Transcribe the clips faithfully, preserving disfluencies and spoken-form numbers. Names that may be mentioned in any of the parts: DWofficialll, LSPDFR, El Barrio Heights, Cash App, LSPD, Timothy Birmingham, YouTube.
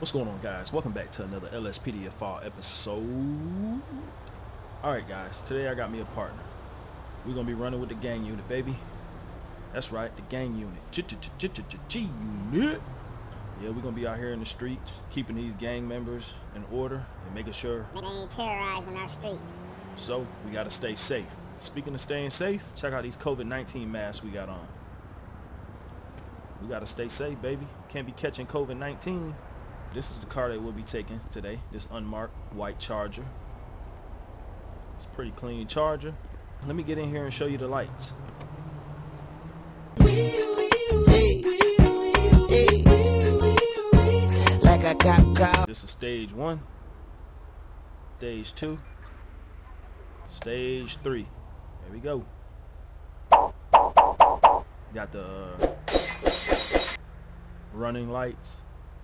What's going on, guys? Welcome back to another L S P D F R episode. Alright guys, today I got me a partner. We're going to be running with the gang unit, baby. That's right, the gang unit. G-G-G-G-G-G-G-Unit. Yeah, we're going to be out here in the streets, keeping these gang members in order and making sure they ain't terrorizing our streets. So, we got to stay safe. Speaking of staying safe, check out these COVID nineteen masks we got on. We got to stay safe, baby. Can't be catching COVID nineteen. This is the car that we'll be taking today, this unmarked white Charger. It's a pretty clean Charger. Let me get in here and show you the lights. Like a cop car. This is stage one, stage two, stage three. There we go. Got the running lights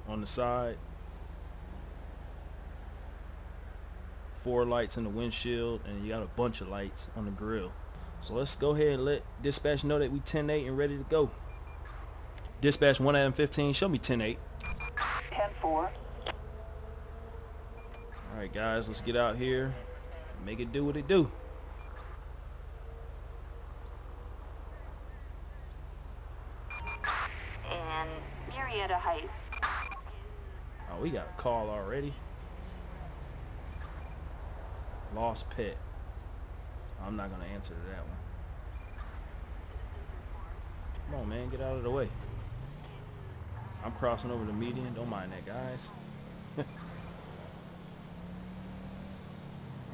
on the side, four lights in the windshield, and you got a bunch of lights on the grill. So let's go ahead and let dispatch know that we ten eight and ready to go. Dispatch one Adam fifteen, show me ten eight. ten four. Alright guys, let's get out here and make it do what it do. And Marietta Heights. Oh, we got a call already. Lost pet. I'm not gonna answer to that one. Come on, man, get out of the way. I'm crossing over the median. Don't mind that, guys. All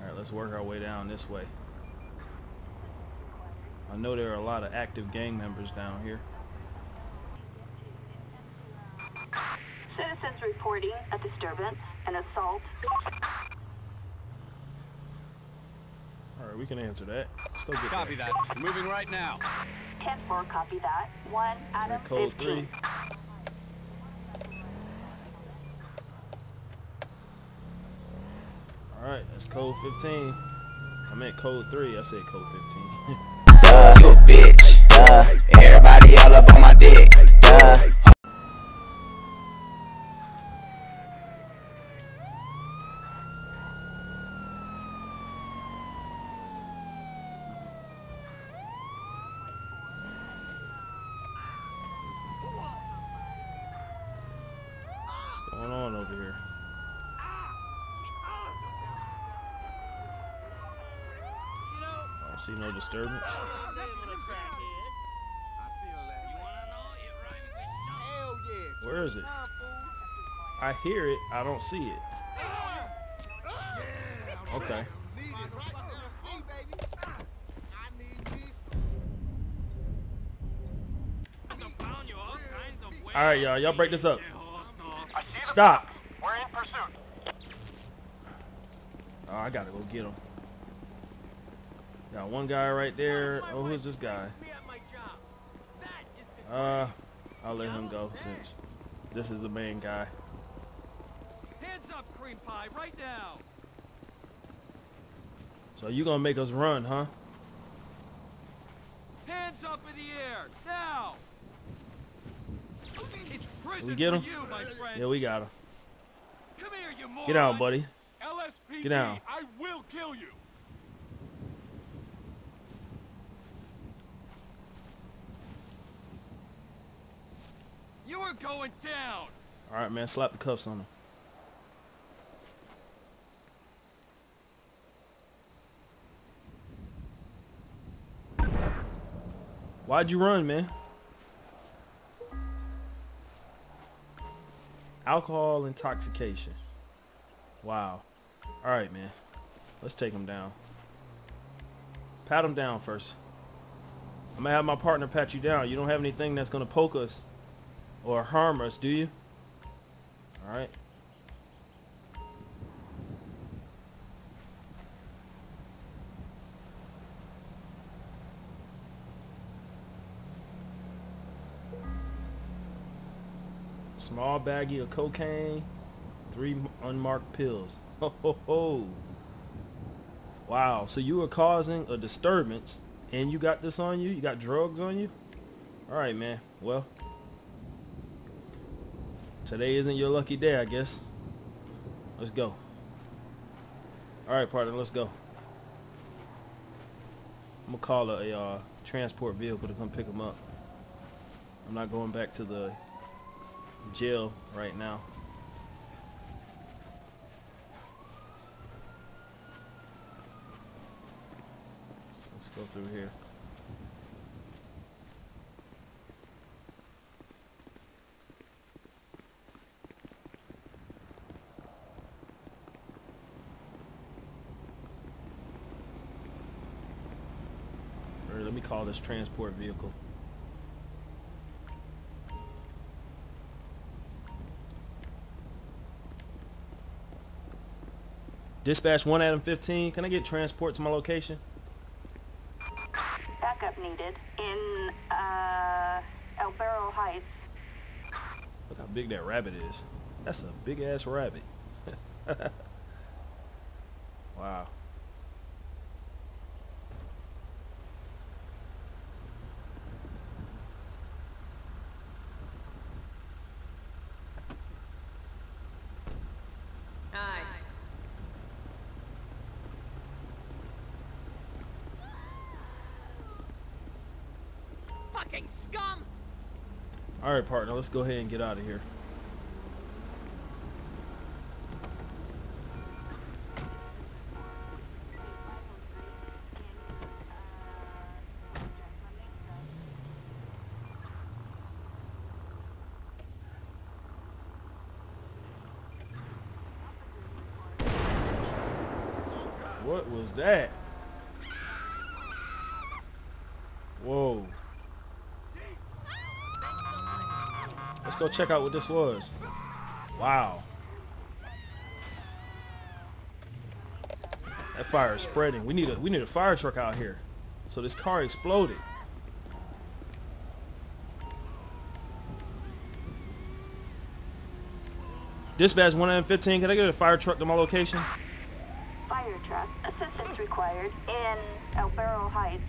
right, let's work our way down this way. I know there are a lot of active gang members down here. Citizens reporting a disturbance, an assault. Alright, we can answer that. Let's go get copy that. that. Moving right now. ten four, copy that. one out of code fifteen. three. Alright, that's code fifteen. I meant code three. I said code fifteen. Duh, you a bitch. Duh. Everybody all up on my dick. Duh. What's going on over here? I don't see no disturbance. Where is it? I hear it. I don't see it. Okay. All right, y'all. Y'all break this up. Stop. We're in pursuit. Oh, I gotta go get him. Got one guy right there. Oh, who's this guy? Uh, I'll let him go since this is the main guy. Hands up, cream pie, right now. So you gonna make us run, huh? Hands up in the air now. We get him? You, yeah, we got him. Come here, you moron. Get out, buddy. L S P D, get out. I will kill you. You are going down. All right, man. Slap the cuffs on him. Why'd you run, man? Alcohol intoxication. Wow. All right, man. Let's take him down. Pat him down first. I'm gonna have my partner pat you down. You don't have anything that's gonna poke us or harm us, do you? All right. Small baggie of cocaine, three unmarked pills. Ho, ho, ho. Wow, so you were causing a disturbance and you got this on you? You got drugs on you? All right, man. Well, Today isn't your lucky day, I guess. Let's go. Alright, partner, let's go. I'm gonna call a uh, transport vehicle to come pick him up. I'm not going back to the jail right now. So let's go through here. Let me call this transport vehicle. Dispatch one Adam fifteen. Can I get transport to my location? Backup needed in uh, El Barrio Heights. Look how big that rabbit is. That's a big ass rabbit. Wow. Fucking scum! All right, partner, let's go ahead and get out of here. What was that? Whoa. Let's go check out what this was. Wow. That fire is spreading. We need a we need a fire truck out here. So this car exploded. Dispatch one fifteen, can I get a fire truck to my location? Fire truck. Assistance required in El Barrio Heights.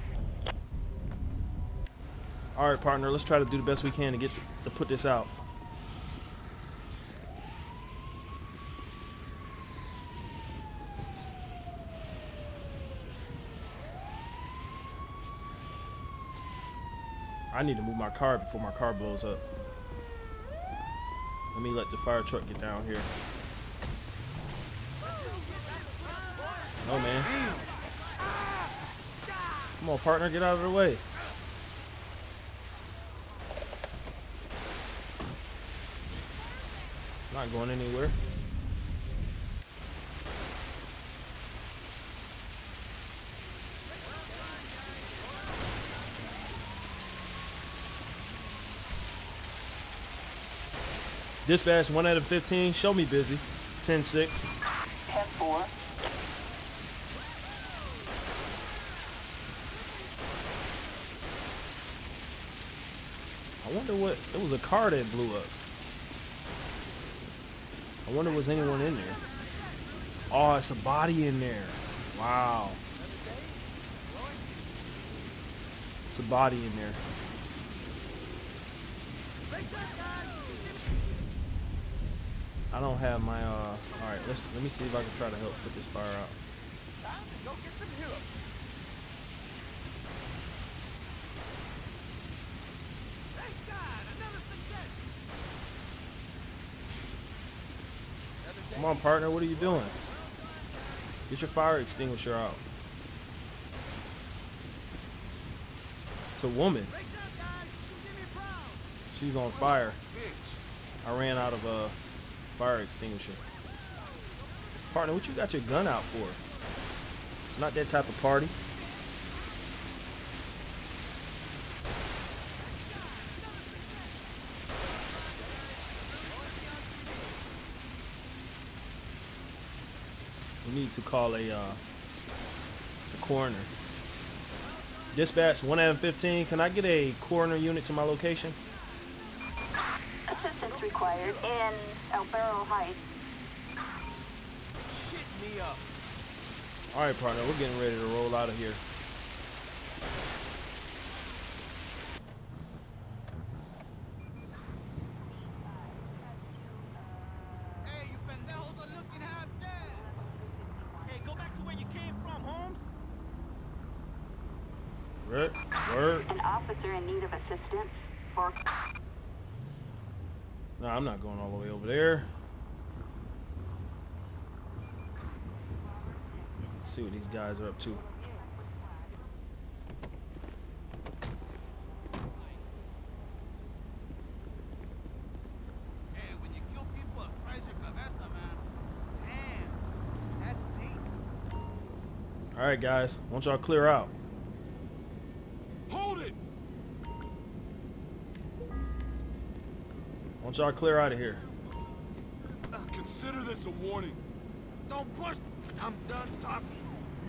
All right, partner. Let's try to do the best we can to get to put this out. I need to move my car before my car blows up. Let me let the fire truck get down here. No, man. Come on, partner, get out of the way. Not going anywhere. Dispatch one out of fifteen. Show me busy. ten six. ten four. I wonder what, it was a car that blew up. I wonder was anyone in there. Oh, it's a body in there. Wow. It's a body in there. I don't have my uh all right, let's let me see if I can try to help put this fire out. It's time to go get some heroes. Come on, partner, what are you doing? Get your fire extinguisher out. It's a woman. She's on fire. I ran out of a fire extinguisher. Partner, what you got your gun out for? It's not that type of party. We need to call a, uh, a coroner. Dispatch, one Adam fifteen. Can I get a coroner unit to my location? Assistance required in El Barrio Heights. Shit me up. All right, partner. We're getting ready to roll out of here. Right. Word. An officer in need of assistance for... No, I'm not going all the way over there. Let's see what these guys are up to. All right, guys, won't y'all clear out? Hold it! Won't y'all clear out of here? Consider this a warning. Don't push. I'm done talking.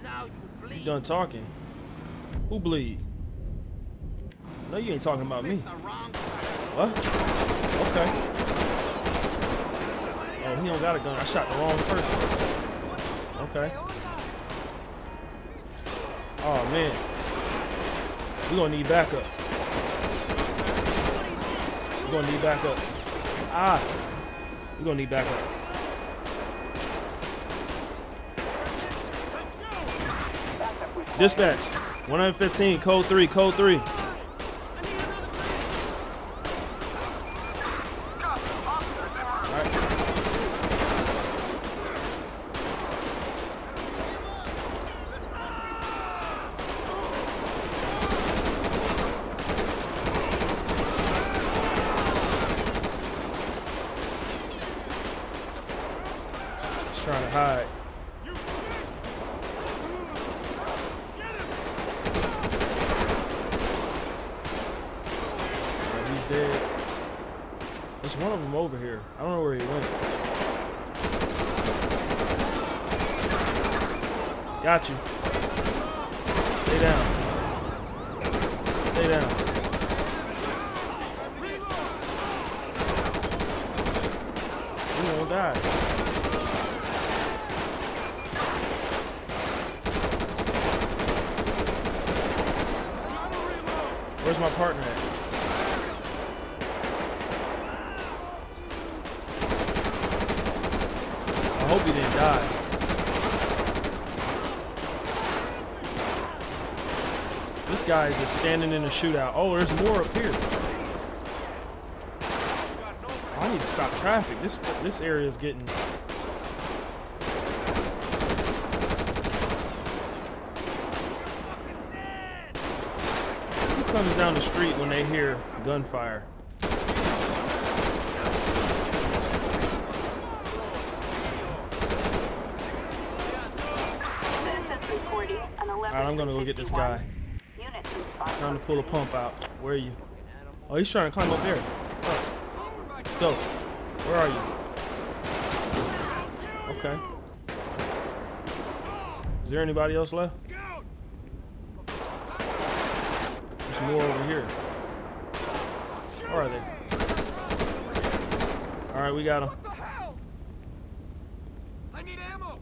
Now you bleed. You done talking? Who bleed? No, you ain't talking about me. What? Okay. Oh, he don't got a gun. I shot the wrong person. Okay. Oh man, we're gonna need backup. We're gonna need backup. Ah, we're gonna need backup. Dispatch, one fifteen, code three, code three. Trying to hide. Right, he's dead. There's one of them over here. I don't know where he went. Got you. Stay down. Stay down. You won't die. Where's my partner at? I hope he didn't die. This guy is just standing in a shootout. Oh, there's more up here. Oh, I need to stop traffic. This this area is getting... comes down the street when they hear gunfire. Alright, I'm gonna go get this guy. Trying to pull a pump out. Where are you? Oh, he's trying to climb up there. Let's go. Where are you? Okay. Is there anybody else left? More over here. Where are they? Alright, we got him. I need ammo.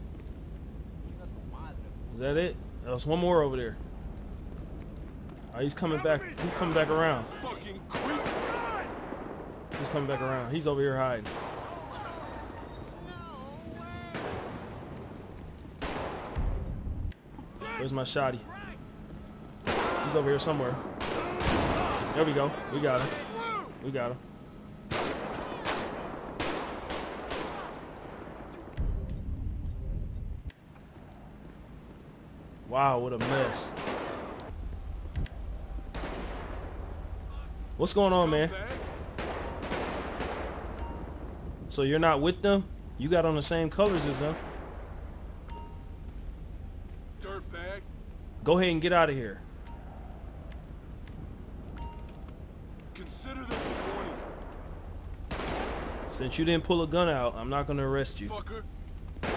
Is that it? There's one more over there. Oh, he's coming back. He's coming back around. He's coming back around. He's over here hiding. Where's my shotty? He's over here somewhere. There we go. We got him. We got him. Wow, what a mess. What's going on, man? So you're not with them? You got on the same colors as them. Dirtbag. Go ahead and get out of here. Consider this a warning. Since you didn't pull a gun out, I'm not gonna arrest you. Fucker. I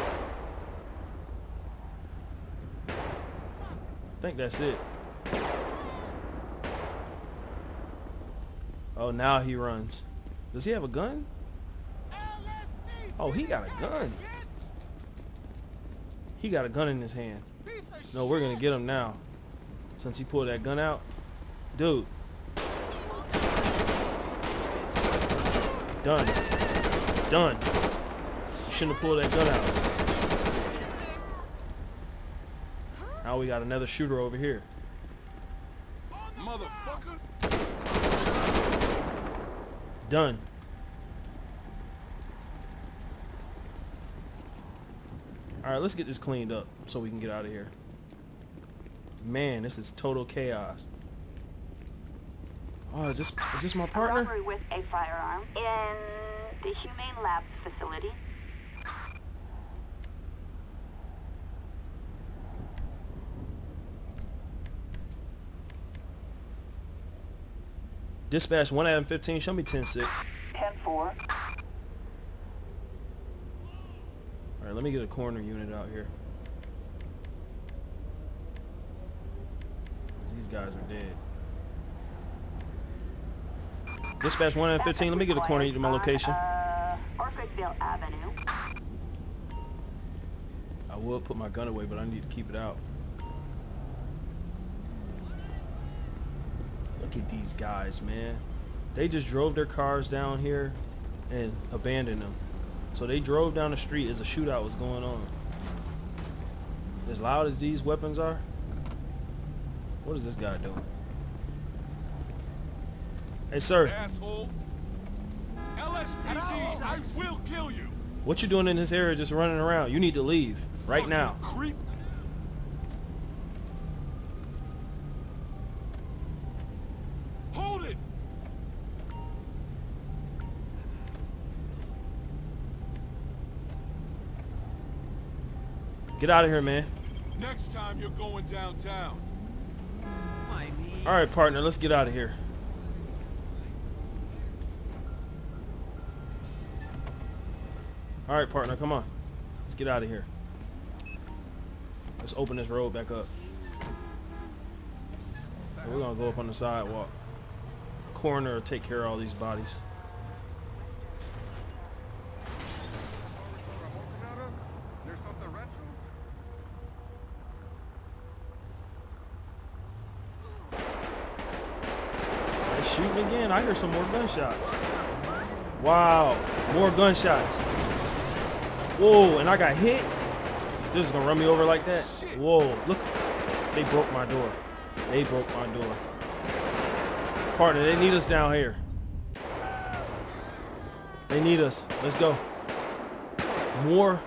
think that's it. Oh, now he runs. Does he have a gun? Oh, he got a gun. He got a gun in his hand. No, we're gonna get him now. Since he pulled that gun out. Dude. Done. Done. You shouldn't have pulled that gun out. Now we got another shooter over here. motherfucker. Done. All right, let's get this cleaned up so we can get out of here. Man, this is total chaos. Oh, is this is this my partner? A robbery with a firearm in the Humane Lab facility. Dispatch one Adam fifteen, show me ten six. Ten four. Alright, let me get a corner unit out here. These guys are dead. Dispatch one Adam fifteen, let me get a corner unit to my location. Uh, Orfordville Avenue. I will put my gun away, but I need to keep it out. Look at these guys, man. They just drove their cars down here and abandoned them. So they drove down the street as a shootout was going on. As loud as these weapons are, what is this guy doing? Hey, sir. Asshole. L S P D, I will kill you. What you doing in this area just running around? You need to leave right now. Creep. Hold it. Get out of here, man. Next time you're going downtown. All right, partner, let's get out of here. All right, partner, come on. Let's get out of here. Let's open this road back up. We're going to go up on the sidewalk. The coroner will take care of all these bodies. Shooting again. I hear some more gunshots. Wow, more gunshots. Whoa, and I got hit. This is gonna run me over like that. Whoa, look, they broke my door. They broke my door. Partner, they need us down here. They need us. Let's go. More,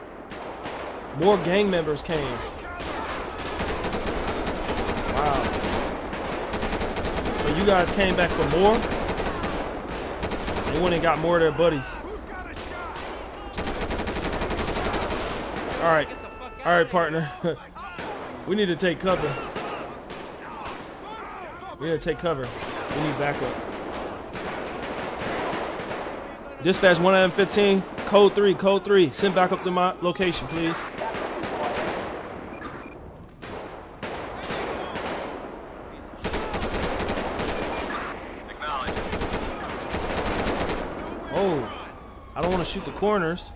more gang members came. Wow. You guys came back for more. They went and got more of their buddies. All right, all right, partner. We need to take cover. We need to take cover. We need backup. Dispatch one Adam fifteen, code three, code three. Send back up to my location, please. Oh, I don't want to shoot the corners.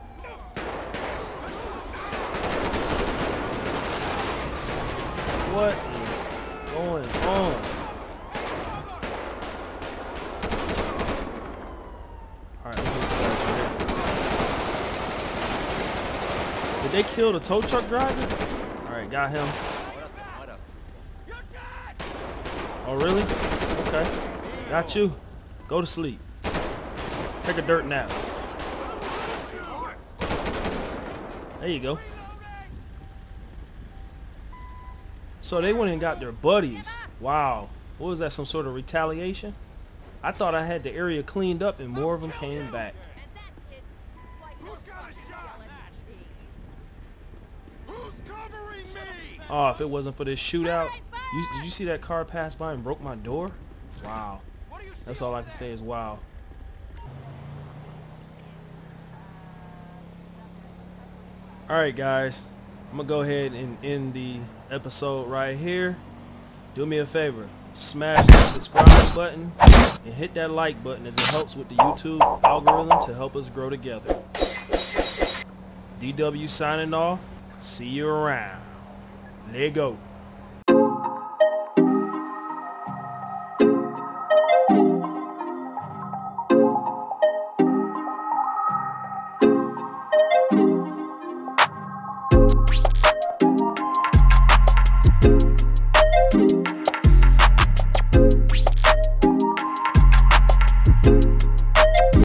What is going on? All right, did they kill the tow truck driver? All right, got him. Oh, really? Okay, got you. Go to sleep. Take a dirt nap. There you go. So they went and got their buddies. Wow. What was that? Some sort of retaliation? I thought I had the area cleaned up and more of them came back. Oh, if it wasn't for this shootout. You, did you see that car pass by and broke my door? Wow. That's all I can say is wow. Alright guys, I'm going to go ahead and end the episode right here. Do me a favor, smash the subscribe button and hit that like button as it helps with the YouTube algorithm to help us grow together. D W signing off, see you around. Let's go.